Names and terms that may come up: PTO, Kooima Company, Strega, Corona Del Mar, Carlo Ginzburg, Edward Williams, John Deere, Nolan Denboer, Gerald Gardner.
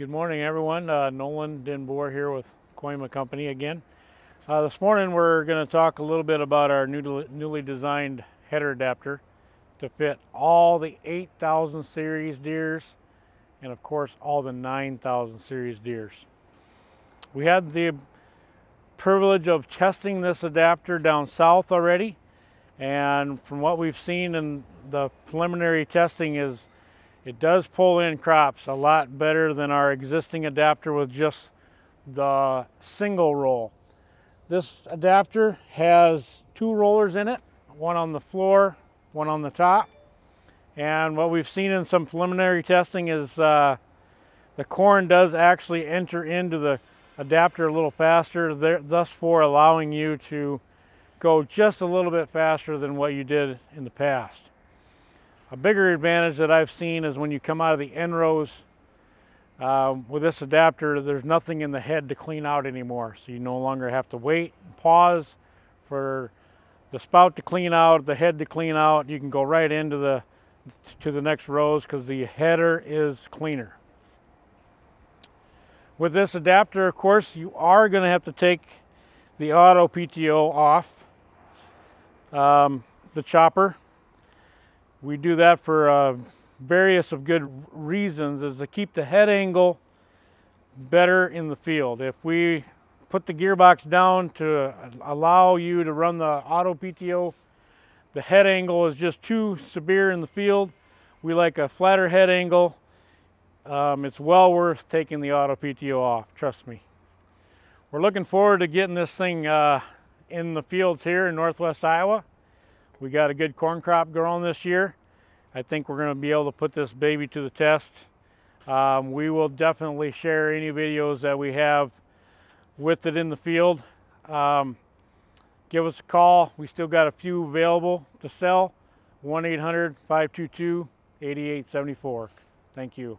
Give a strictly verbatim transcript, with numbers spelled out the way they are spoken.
Good morning, everyone. Uh, Nolan Denboer here with Kooima Company again. Uh, this morning we're going to talk a little bit about our new, newly designed header adapter to fit all the eight thousand series deers and of course all the nine thousand series deers. We had the privilege of testing this adapter down south already, and from what we've seen in the preliminary testing is it does pull in crops a lot better than our existing adapter with just the single roll. This adapter has two rollers in it, one on the floor, one on the top. And what we've seen in some preliminary testing is uh, the corn does actually enter into the adapter a little faster, there, thus for allowing you to go just a little bit faster than what you did in the past. A bigger advantage that I've seen is when you come out of the end rows uh, with this adapter, there's nothing in the head to clean out anymore. So you no longer have to wait and pause for the spout to clean out, the head to clean out. You can go right into the, to the next rows because the header is cleaner. With this adapter, of course, you are going to have to take the auto P T O off um, the chopper. We do that for uh, various of good reasons, is to keep the head angle better in the field. If we put the gearbox down to allow you to run the auto P T O, the head angle is just too severe in the field. We like a flatter head angle. Um, it's well worth taking the auto P T O off, trust me. We're looking forward to getting this thing uh, in the fields here in Northwest Iowa. We got a good corn crop growing this year. I think we're going to be able to put this baby to the test. Um, we will definitely share any videos that we have with it in the field. Um, give us a call. We still got a few available to sell. one eight hundred, five two two, eight eight seven four. Thank you.